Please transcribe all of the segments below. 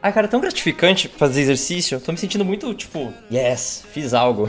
Ai, cara, é tão gratificante fazer exercício. Eu tô me sentindo muito, tipo, yes, fiz algo.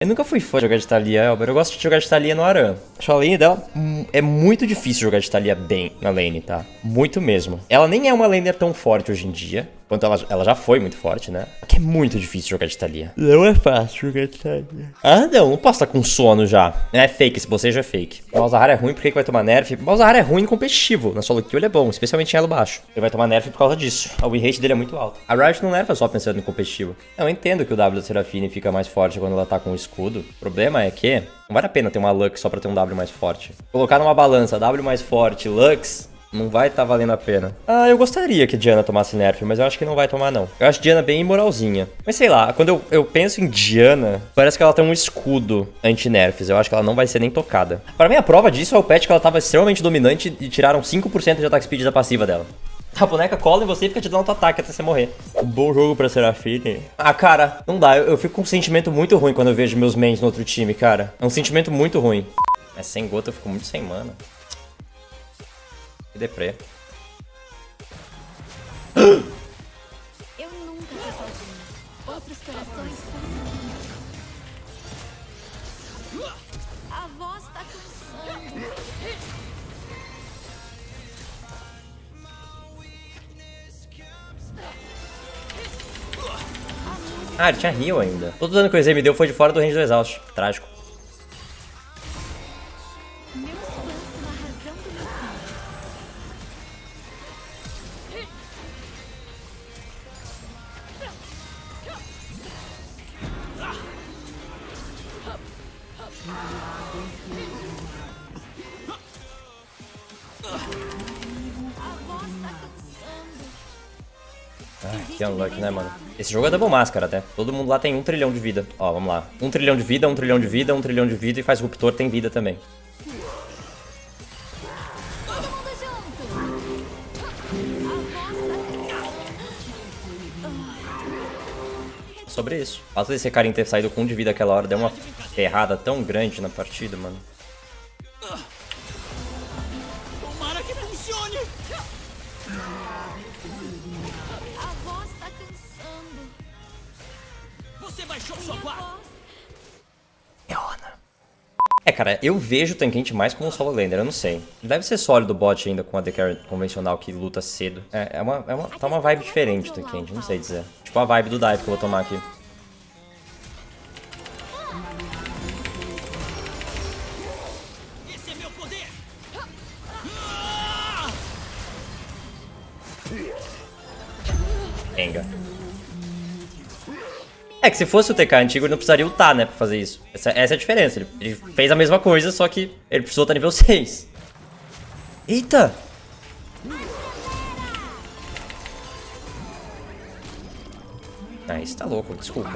Eu nunca fui fã de jogar de Taliyah, Elber. Eu gosto de jogar de Taliyah no Aram. Só a lane dela é muito difícil jogar de Taliyah bem na lane, tá? Muito mesmo. Ela nem é uma laner tão forte hoje em dia, quanto ela já foi muito forte, né? Porque é muito difícil jogar de Taliyah. Não é fácil jogar de Taliyah. Ah, não posso estar com sono já. É fake, esse bocejo é fake. Balzahara é ruim, por que vai tomar nerf? Balzahara é ruim e competitivo. Na solo kill ele é bom, especialmente em elo baixo. Ele vai tomar nerf por causa disso. A win rate dele é muito alta. A Riot não nerfa só pensando em competitivo. Eu entendo que o W da Seraphine fica mais forte quando ela tá com o escudo. O problema é que não vale a pena ter uma Lux só pra ter um W mais forte. Colocar numa balança W mais forte, Lux, não vai tá valendo a pena. Ah, eu gostaria que Diana tomasse nerf, mas eu acho que não vai tomar, não. Eu acho Diana bem imoralzinha. Mas sei lá, quando eu penso em Diana, parece que ela tem um escudo anti-nerfs. Eu acho que ela não vai ser nem tocada. Pra mim, a prova disso é o patch que ela tava extremamente dominante e tiraram 5% de ataque speed da passiva dela. A boneca cola em você e fica te dando auto-ataque até você morrer. Um bom jogo pra Seraphine. Ah, cara, não dá. Eu fico com um sentimento muito ruim quando eu vejo meus mains no outro time, cara. É um sentimento muito ruim. Mas sem gota eu fico muito sem mana. Que deprê. Eu nunca tô sozinho. Outros corações são... A voz tá cansando. Ah, ele tinha heal ainda. Todo dano que o EZ me deu foi de fora do range do exaust. Trágico. Que unluck, né, mano? Esse jogo é double máscara, até. Todo mundo lá tem 1 trilhão de vida. Ó, vamos lá. 1 trilhão de vida, 1 trilhão de vida, 1 trilhão de vida e faz ruptor, tem vida também. Sobre isso. O fato desse carinha ter saído com 1 de vida aquela hora deu uma ferrada tão grande na partida, mano. Tomara que funcione! Você baixou sua guarda. Leona. É, cara, eu vejo o Tanquente mais como um solo laner, eu não sei. Deve ser sólido o bot ainda com a DK convencional que luta cedo. Tá uma vibe diferente o Tanquente, não sei dizer. Tipo a vibe do dive que eu vou tomar aqui. Esse é meu poder. Enga. É que se fosse o TK antigo, ele não precisaria ultar, né, pra fazer isso. Essa é a diferença. Ele fez a mesma coisa, só que ele precisou estar nível 6. Eita! Ah, isso tá louco, desculpa.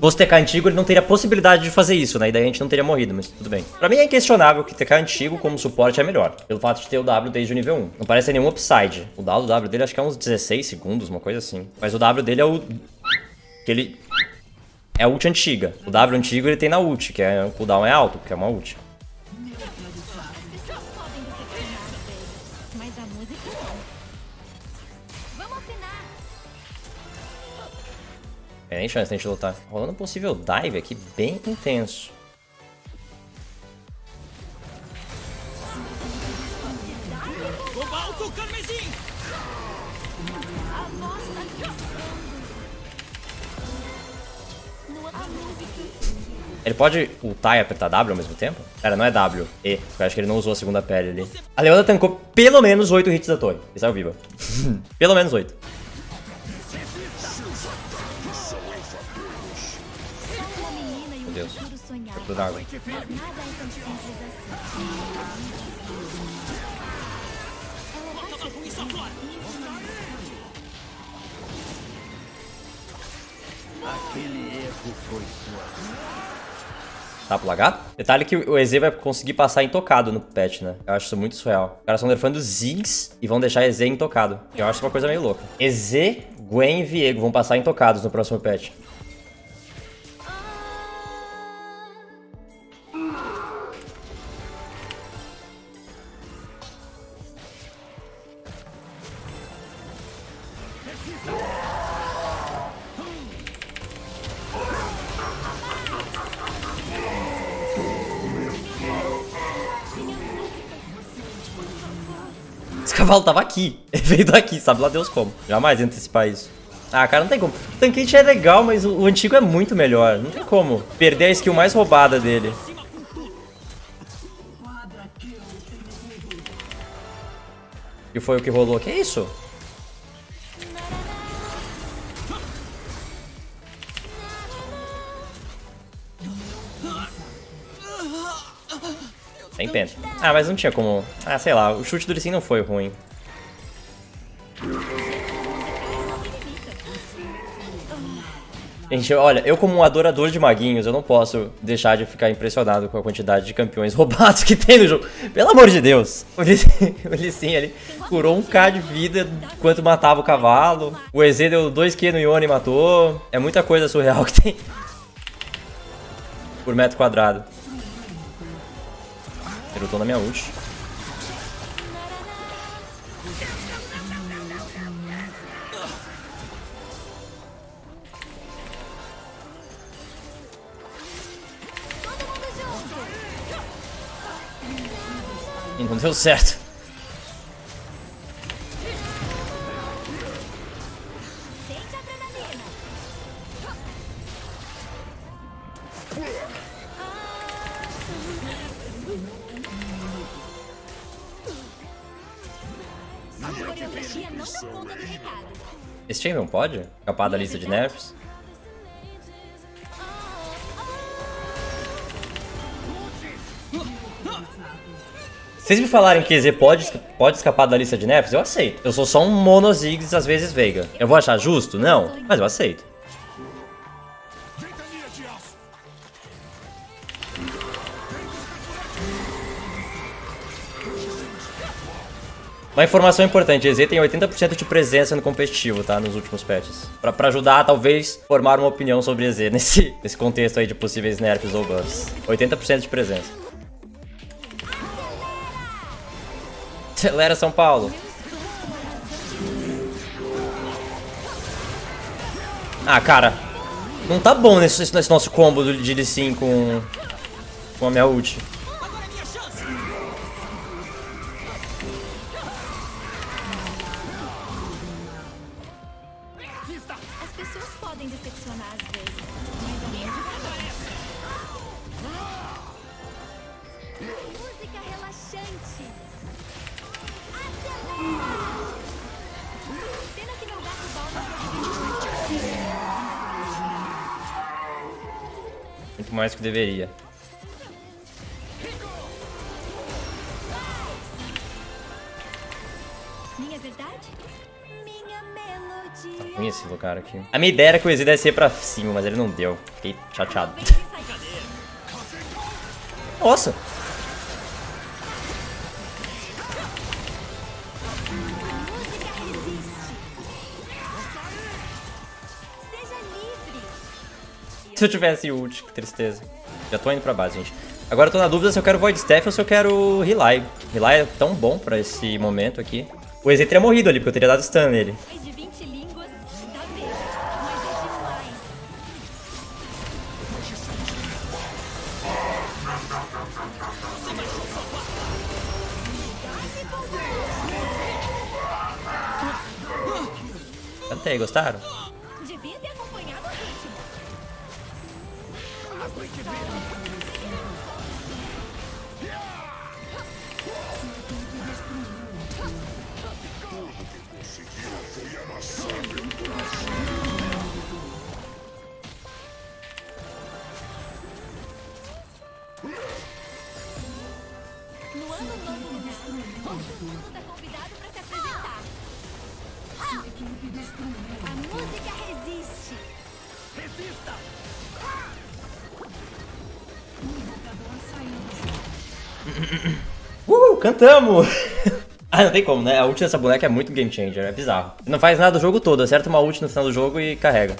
Se fosse TK antigo, ele não teria a possibilidade de fazer isso, né? E daí a gente não teria morrido, mas tudo bem. Pra mim é inquestionável que TK antigo como suporte é melhor, pelo fato de ter o W desde o nível 1. Não parece ter nenhum upside. O dado do W dele acho que é uns 16 segundos, uma coisa assim. Mas o W dele é o... que ele... é a ult antiga. O W antigo ele tem na ult, que é... o cooldown é alto, porque é uma ult. É, nem chance de a gente lutar. Rolando um possível dive aqui bem intenso. Ele pode ultar e apertar W ao mesmo tempo? Cara, não é W. E. Eu acho que ele não usou a segunda pele ali. A Leona tancou pelo menos 8 hits da torre. E saiu viva. Pelo menos 8. Meu Deus. Corpo d'água. Tá pro lagar? Detalhe que o EZ vai conseguir passar intocado no patch, né? Eu acho isso muito surreal. Os caras estão nerfando Ziggs e vão deixar EZ intocado. Eu acho uma coisa meio louca. EZ, Gwen e Viego vão passar intocados no próximo patch. Esse cavalo tava aqui. Ele veio daqui, sabe lá Deus como. Jamais antecipar isso. Ah, cara, não tem como. O tankete é legal, mas o antigo é muito melhor. Não tem como perder a skill mais roubada dele. E foi o que rolou. Que isso? Sem pena. Ah, mas não tinha como... Ah, sei lá. O chute do Lee Sin não foi ruim. Gente, olha, eu como um adorador de maguinhos, eu não posso deixar de ficar impressionado com a quantidade de campeões roubados que tem no jogo. Pelo amor de Deus! O Lee Sin ali curou 1.000 de vida enquanto matava o cavalo. O EZ deu 2.000 no Yone e matou. É muita coisa surreal que tem por metro quadrado. Ele lutou na minha ult. Não deu certo. Esse time não pode? Capaz da lista de nerfs. Se vocês me falarem que EZ pode escapar da lista de nerfs, eu aceito. Eu sou só um mono Ziggs, às vezes Veiga. Eu vou achar justo? Não, mas eu aceito. Uma informação importante, EZ tem 80% de presença no competitivo, tá? Nos últimos patches. Pra ajudar, talvez, formar uma opinião sobre EZ nesse contexto aí de possíveis nerfs ou buffs. 80% de presença. Acelera, São Paulo. Ah, cara. Não tá bom nesse nosso combo de Lee Sin com a minha ult. As pessoas podem decepcionar às vezes, mas música relaxante. Muito mais que deveria. Minha verdade, minha melodia. Tá ruim esse lugar aqui. A minha ideia era que o EZ desse ir pra cima, mas ele não deu. Fiquei chateado. Nossa! Se eu tivesse ult, que tristeza. Já tô indo pra base, gente. Agora eu tô na dúvida se eu quero Void Staff ou se eu quero Relay. Relay é tão bom pra esse momento aqui. O EZ teria morrido ali, porque eu teria dado stun nele. Cantei, gostaram? Cantamos! Ah, não tem como, né? A ult dessa boneca é muito game changer, é bizarro. Não faz nada o jogo todo, acerta uma ult no final do jogo e carrega.